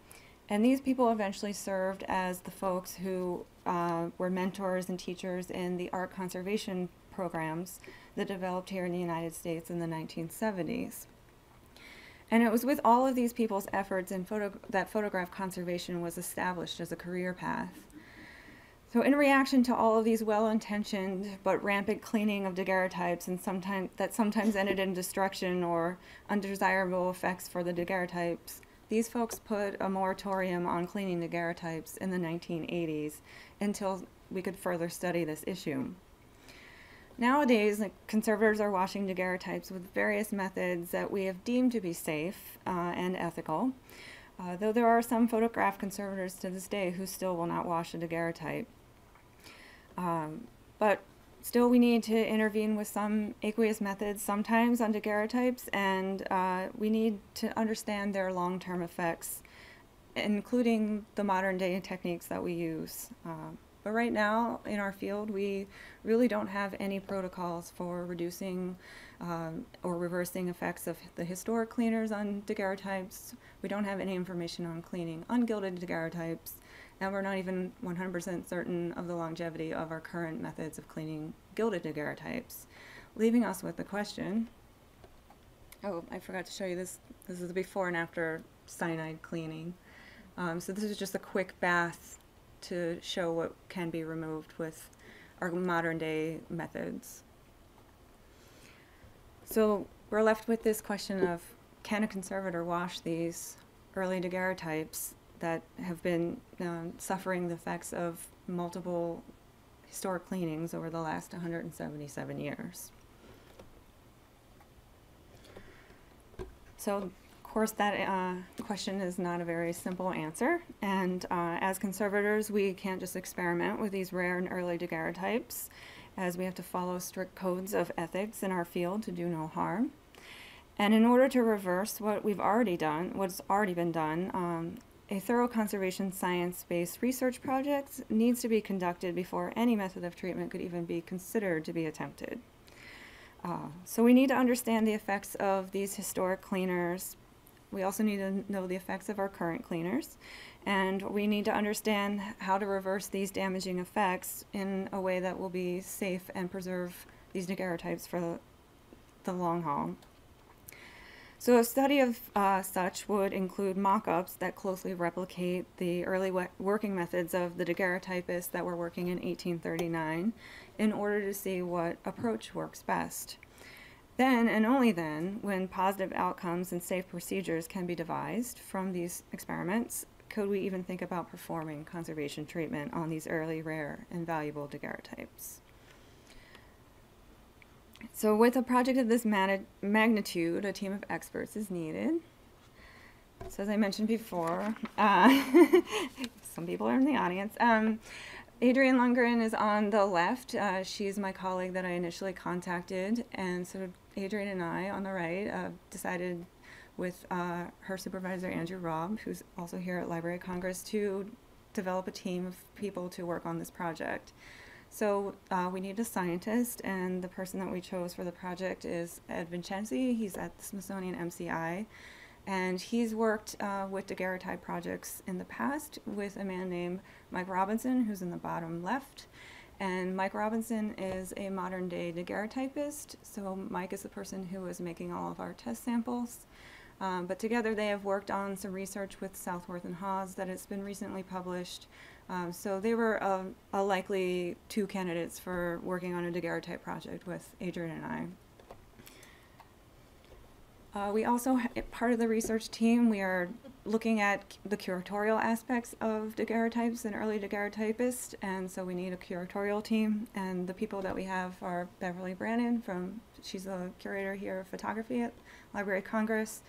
And these people eventually served as the folks who uh, were mentors and teachers in the art conservation programs that developed here in the United States in the nineteen seventies. And it was with all of these people's efforts in photo that photograph conservation was established as a career path. So in reaction to all of these well-intentioned but rampant cleaning of daguerreotypes and sometimes, that sometimes ended in destruction or undesirable effects for the daguerreotypes, these folks put a moratorium on cleaning daguerreotypes in the nineteen eighties until we could further study this issue. Nowadays, like, conservators are washing daguerreotypes with various methods that we have deemed to be safe uh, and ethical. Uh, though there are some photograph conservators to this day who still will not wash a daguerreotype. Um, but still, we need to intervene with some aqueous methods sometimes on daguerreotypes, and uh, we need to understand their long-term effects, including the modern-day techniques that we use. Uh, but right now, in our field, we really don't have any protocols for reducing um, or reversing effects of the historic cleaners on daguerreotypes. We don't have any information on cleaning ungilded daguerreotypes, and we're not even one hundred percent certain of the longevity of our current methods of cleaning gilded daguerreotypes, leaving us with the question. Oh, I forgot to show you this. This is the before and after cyanide cleaning. Um, so this is just a quick bath to show what can be removed with our modern day methods. So we're left with this question of, can a conservator wash these early daguerreotypes that have been um, suffering the effects of multiple historic cleanings over the last one hundred seventy-seven years? So, of course, that uh, question is not a very simple answer. And uh, as conservators, we can't just experiment with these rare and early daguerreotypes, as we have to follow strict codes of ethics in our field to do no harm. And in order to reverse what we've already done, what's already been done, um, a thorough conservation science-based research project needs to be conducted before any method of treatment could even be considered to be attempted. Uh, so we need to understand the effects of these historic cleaners. We also need to know the effects of our current cleaners. And we need to understand how to reverse these damaging effects in a way that will be safe and preserve these daguerreotypes for the, the long haul. So a study of uh, such would include mock-ups that closely replicate the early working methods of the daguerreotypists that were working in eighteen thirty-nine in order to see what approach works best. Then, and only then, when positive outcomes and safe procedures can be devised from these experiments, could we even think about performing conservation treatment on these early, rare, and valuable daguerreotypes. So with a project of this magnitude, a team of experts is needed. So as I mentioned before, uh, some people are in the audience. Um, Adrienne Lundgren is on the left. Uh, she's my colleague that I initially contacted. And so Adrienne and I on the right uh, decided with uh, her supervisor, Andrew Robb, who's also here at Library of Congress, to develop a team of people to work on this project. So uh, we need a scientist, and the person that we chose for the project is Ed Vincenzi. He's at the Smithsonian M C I, and he's worked uh, with daguerreotype projects in the past with a man named Mike Robinson, who's in the bottom left, And Mike Robinson is a modern day daguerreotypist. So Mike is the person who is making all of our test samples. Um, but together they have worked on some research with Southworth and Hawes that has been recently published. Um, so they were uh, a likely two candidates for working on a daguerreotype project with Adrienne and I. Uh, we also, part of the research team, we are looking at the curatorial aspects of daguerreotypes and early daguerreotypists, and so we need a curatorial team. And the people that we have are Beverly Brannon from, she's a curator here of photography at Library of Congress,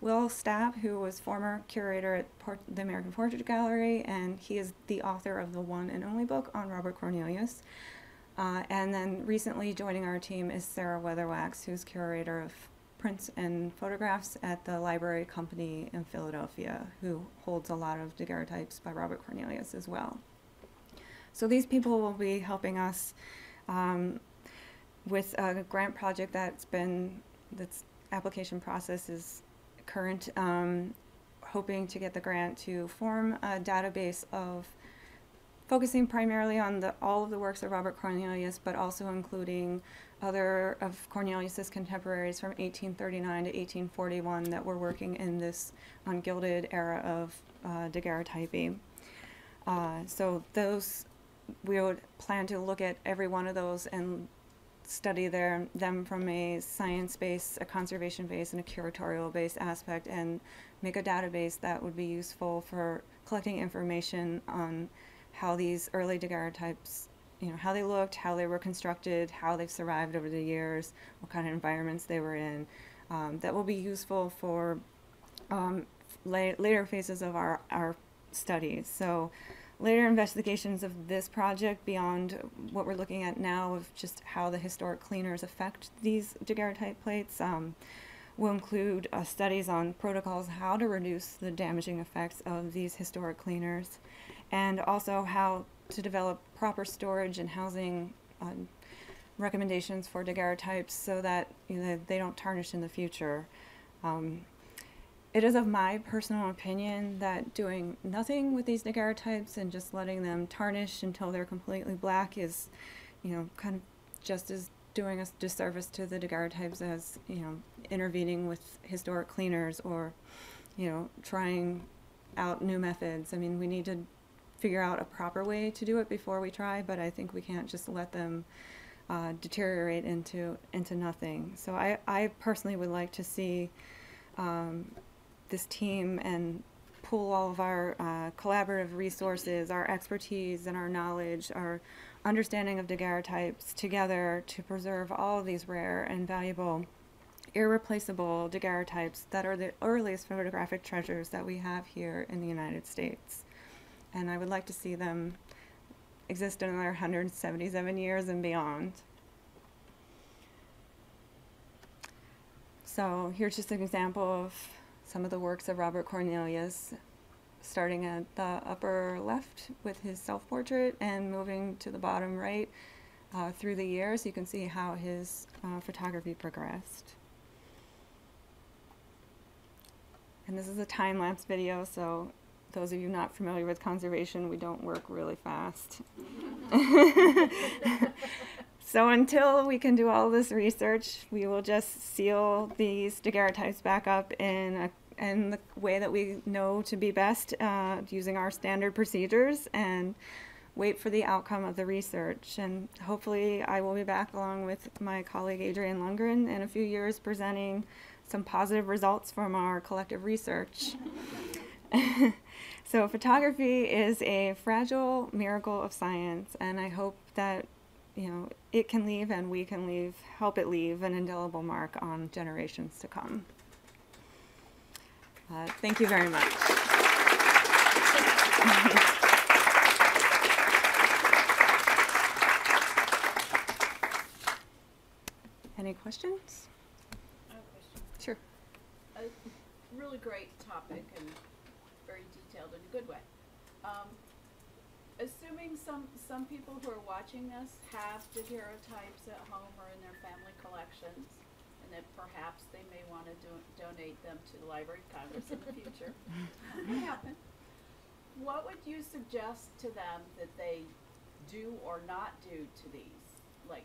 Will Stapp, who was former curator at Port the American Portrait Gallery, and he is the author of the one and only book on Robert Cornelius. Uh, and then recently joining our team is Sarah Weatherwax, who's curator of prints and photographs at the Library Company in Philadelphia, who holds a lot of daguerreotypes by Robert Cornelius as well. So these people will be helping us um, with a grant project that's been, that's application process is current, um, hoping to get the grant to form a database of focusing primarily on the, all of the works of Robert Cornelius, but also including other of Cornelius's contemporaries from eighteen thirty-nine to eighteen forty-one that were working in this ungilded era of uh, daguerreotypy. Uh, so those, we would plan to look at every one of those and study their, them from a science base, a conservation base, and a curatorial base aspect, and make a database that would be useful for collecting information on how these early daguerreotypes, you know, how they looked, how they were constructed, how they've survived over the years, what kind of environments they were in. Um, that will be useful for um, la later phases of our, our studies. So later investigations of this project beyond what we're looking at now of just how the historic cleaners affect these daguerreotype plates um, will include uh, studies on protocols, how to reduce the damaging effects of these historic cleaners, and also how to develop proper storage and housing uh, recommendations for daguerreotypes so that, you know, they don't tarnish in the future. Um, it is of my personal opinion that doing nothing with these daguerreotypes and just letting them tarnish until they're completely black is, you know, kind of just as doing a disservice to the daguerreotypes as, you know, intervening with historic cleaners or, you know, trying out new methods. I mean, we need to figure out a proper way to do it before we try, but I think we can't just let them uh, deteriorate into into nothing. So I, I personally would like to see um, this team and pool all of our uh, collaborative resources, our expertise and our knowledge, our understanding of daguerreotypes together to preserve all of these rare and valuable, irreplaceable daguerreotypes that are the earliest photographic treasures that we have here in the United States. And I would like to see them exist another one hundred seventy-seven years and beyond. So here's just an example of some of the works of Robert Cornelius, starting at the upper left with his self-portrait and moving to the bottom right uh, through the years. You can see how his uh, photography progressed. And this is a time-lapse video, so those of you not familiar with conservation, we don't work really fast. So until we can do all this research, we will just seal these daguerreotypes back up in, a, in the way that we know to be best, uh, using our standard procedures, and wait for the outcome of the research. And hopefully I will be back along with my colleague Adrienne Lundgren in a few years presenting some positive results from our collective research. So photography is a fragile miracle of science, and I hope that, you know, it can leave and we can leave, help it leave an indelible mark on generations to come. Uh, thank you very much. Any questions? I have a question. Sure. A really great topic, and very detailed in a good way. Um, assuming some some people who are watching us have daguerreotypes at home or in their family collections, and that perhaps they may want to do, donate them to the Library of Congress in the future, what happened? What would you suggest to them that they do or not do to these? Like,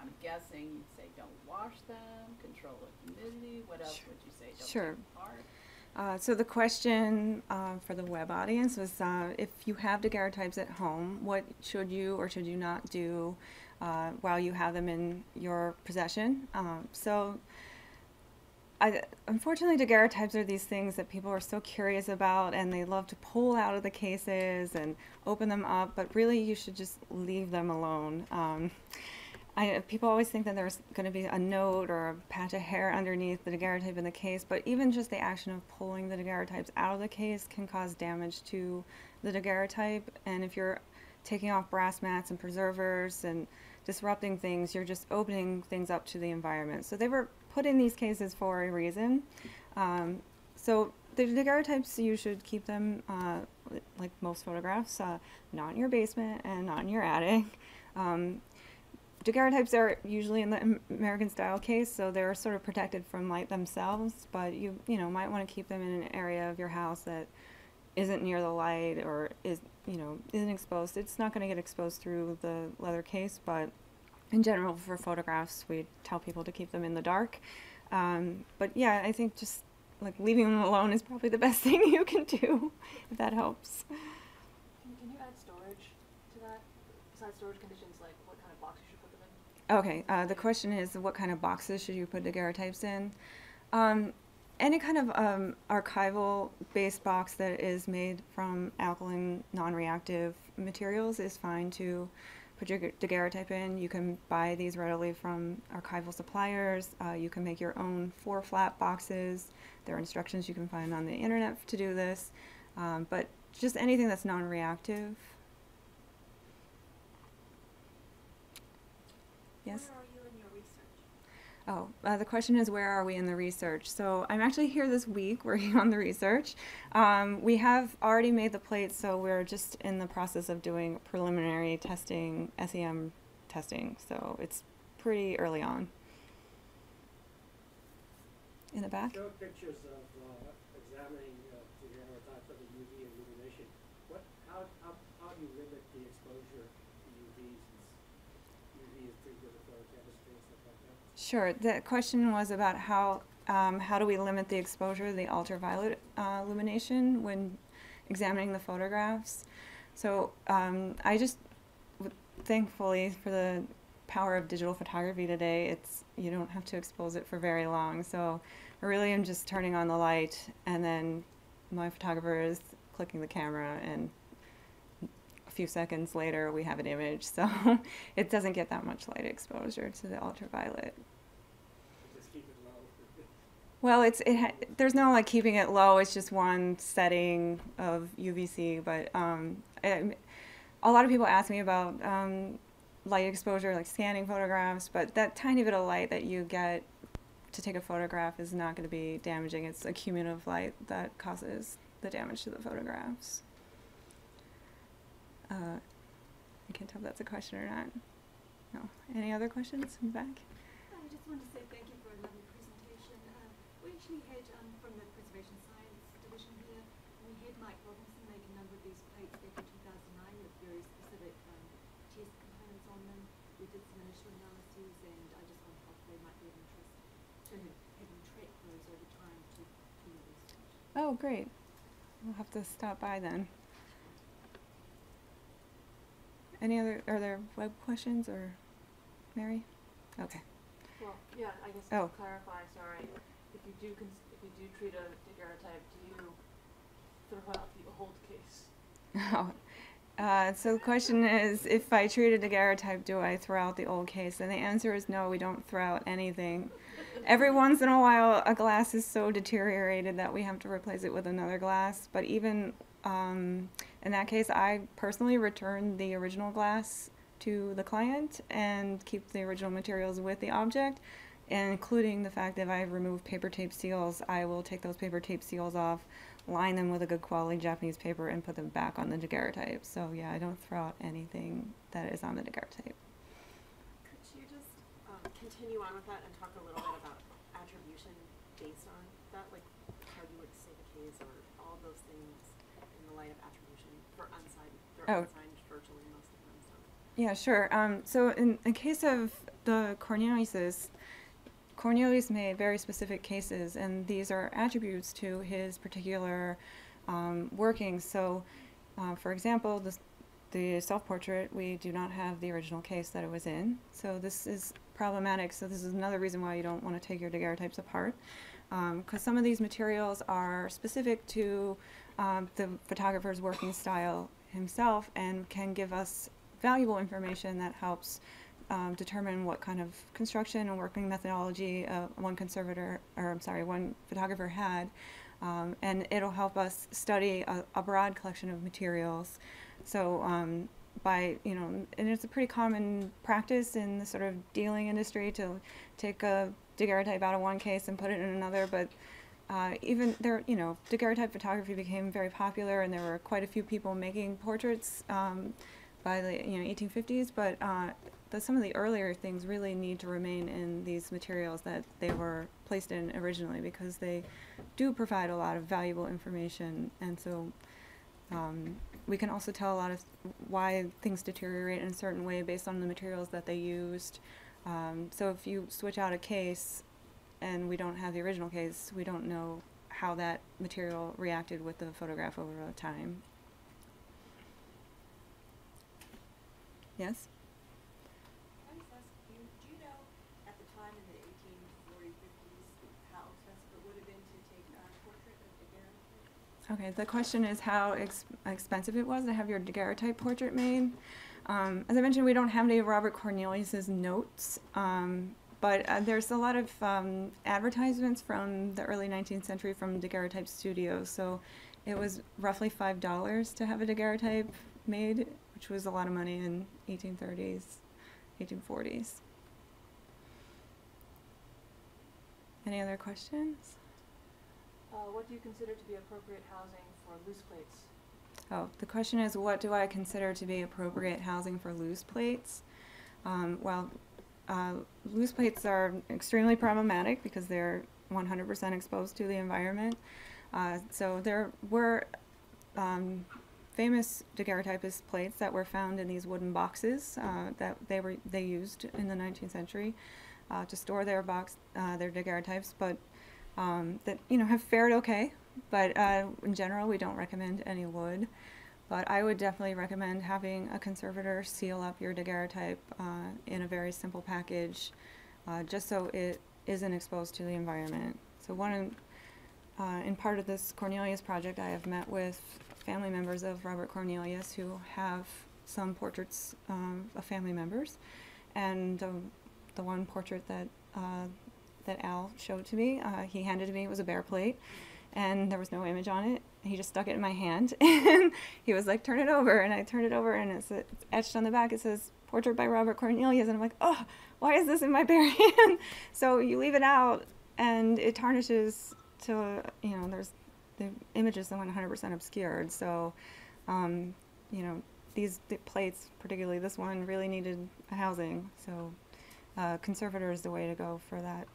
I'm guessing you'd say don't wash them, control the humidity. What else sure. would you say? Don't sure. take apart? Uh, so the question uh, for the web audience was, uh, if you have daguerreotypes at home, what should you or should you not do uh, while you have them in your possession? Um, so I, unfortunately, daguerreotypes are these things that people are so curious about, and they love to pull out of the cases and open them up, but really you should just leave them alone. Um, I, people always think that there's going to be a note or a patch of hair underneath the daguerreotype in the case, but even just the action of pulling the daguerreotypes out of the case can cause damage to the daguerreotype. And if you're taking off brass mats and preservers and disrupting things, you're just opening things up to the environment. So they were put in these cases for a reason. Um, so the daguerreotypes, you should keep them, uh, like most photographs, uh, not in your basement and not in your attic. Um, Daguerreotypes are usually in the American style case, so they're sort of protected from light themselves, but you you know might want to keep them in an area of your house that isn't near the light or is you know isn't exposed. It's not going to get exposed through the leather case, but in general for photographs we tell people to keep them in the dark. Um, but yeah, I think just like leaving them alone is probably the best thing you can do, if that helps. Can, can you add storage to that? Besides storage conditions, like what kind of box you should put them in? Okay, uh, the question is, what kind of boxes should you put daguerreotypes in? Um, any kind of um, archival-based box that is made from alkaline non-reactive materials is fine to put your daguerreotype in. You can buy these readily from archival suppliers. Uh, you can make your own four-flap boxes. There are instructions you can find on the internet to do this, um, but just anything that's non-reactive. Yes? Where are you in your research? Oh, uh, the question is, where are we in the research? So I'm actually here this week working on the research. Um, we have already made the plates, so we're just in the process of doing preliminary testing, S E M testing. So it's pretty early on. In the back? Show pictures of uh, examining uh, the daguerreotypes of the U V illumination. What, how, how, how do you limit the exposure? Sure. The question was about how um, how do we limit the exposure to the ultraviolet uh, illumination when examining the photographs. So um, I just, thankfully for the power of digital photography today, it's you don't have to expose it for very long. So I really am just turning on the light, and then my photographer is clicking the camera, and few seconds later we have an image, so it doesn't get that much light exposure to the ultraviolet. Just keep it low. Well, it's it ha there's no like keeping it low, it's just one setting of U V C, but um, it, a lot of people ask me about um, light exposure, like scanning photographs, but that tiny bit of light that you get to take a photograph is not going to be damaging. It's a cumulative light that causes the damage to the photographs. Uh, I can't tell if that's a question or not. No. Any other questions in the back? I just want to say thank you for a lovely presentation. Uh, we actually had, um, from the Preservation Science Division here, we had Mike Robinson make a number of these plates back in two thousand nine with very specific um, test components on them. We did some initial analyses, and I just want to hope they might be of interest to having tracked those over time to do your research. Oh, great. We'll have to stop by then. Any other, are there web questions, or Mary? Okay. Well, yeah, I guess oh. to clarify, sorry, if you do cons if you do treat a daguerreotype, do you throw out the old case? Oh. Uh, so the question is, if I treat a daguerreotype, do I throw out the old case? And the answer is no, we don't throw out anything. Every once in a while, a glass is so deteriorated that we have to replace it with another glass, but even Um, in that case, I personally return the original glass to the client and keep the original materials with the object, including the fact that if I remove paper tape seals, I will take those paper tape seals off, line them with a good quality Japanese paper, and put them back on the daguerreotype. So yeah, I don't throw out anything that is on the daguerreotype. Could you just um, continue on with that and talk a little bit about attribution based on that, like how you would say the case or all those things? Light of attribution for unsigned, for oh. unsigned virtually most of them. So. Yeah, sure. Um, so in the case of the Corneliuses, Cornelius made very specific cases, and these are attributes to his particular um, workings. So, uh, for example, the, the self-portrait, we do not have the original case that it was in. So this is problematic. So this is another reason why you don't want to take your daguerreotypes apart, because um, some of these materials are specific to um, the photographer's working style himself and can give us valuable information that helps um, determine what kind of construction and working methodology uh, one conservator, or I'm sorry, one photographer had, um, and it'll help us study a, a broad collection of materials. So um, by, you know, and it's a pretty common practice in the sort of dealing industry to take a daguerreotype out of one case and put it in another, but Uh, even there, you know, daguerreotype photography became very popular, and there were quite a few people making portraits um, by the you know eighteen fifties. But uh, the, some of the earlier things really need to remain in these materials that they were placed in originally, because they do provide a lot of valuable information, and so um, we can also tell a lot of why things deteriorate in a certain way based on the materials that they used. Um, so if you switch out a case and we don't have the original case, we don't know how that material reacted with the photograph over time. Yes? I was asking you, do you know at the time in the eighteen forties, fifties, how expensive it would have been to take a portrait of daguerreotype? Okay, the question is how ex expensive it was to have your daguerreotype portrait made. Um, as I mentioned, we don't have any of Robert Cornelius's notes. Um, But uh, there's a lot of um, advertisements from the early nineteenth century from daguerreotype studios. So it was roughly five dollars to have a daguerreotype made, which was a lot of money in eighteen thirties, eighteen forties. Any other questions? Uh, what do you consider to be appropriate housing for loose plates? Oh, the question is, what do I consider to be appropriate housing for loose plates? Um, well. Uh, loose plates are extremely problematic because they're one hundred percent exposed to the environment. Uh, so there were um, famous daguerreotypist plates that were found in these wooden boxes uh, that they were they used in the nineteenth century uh, to store their box uh, their daguerreotypes, but um, that you know have fared okay. But uh, in general, we don't recommend any wood. But I would definitely recommend having a conservator seal up your daguerreotype uh, in a very simple package, uh, just so it isn't exposed to the environment. So one, in, uh, in part of this Cornelius project, I have met with family members of Robert Cornelius who have some portraits um, of family members, and um, the one portrait that uh, that Al showed to me, uh, he handed to me, it was a bare plate, and there was no image on it. He just stuck it in my hand, and he was like, turn it over, and I turned it over, and it's, it's etched on the back. It says, portrait by Robert Cornelius, and I'm like, oh, why is this in my bare hand? So you leave it out, and it tarnishes to, you know, there's the images that went one hundred percent obscured, so, um, you know, these the plates, particularly this one, really needed housing, so uh, conservator is the way to go for that.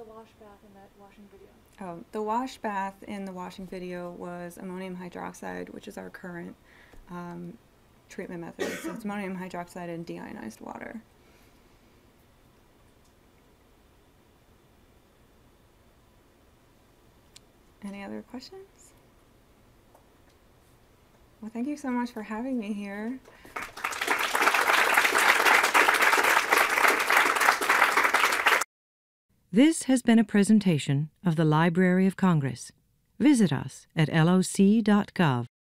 The wash bath in that washing video? Oh, the wash bath in the washing video was ammonium hydroxide, which is our current um, treatment method. So it's ammonium hydroxide and deionized water. Any other questions? Well, thank you so much for having me here. This has been a presentation of the Library of Congress. Visit us at L O C dot gov.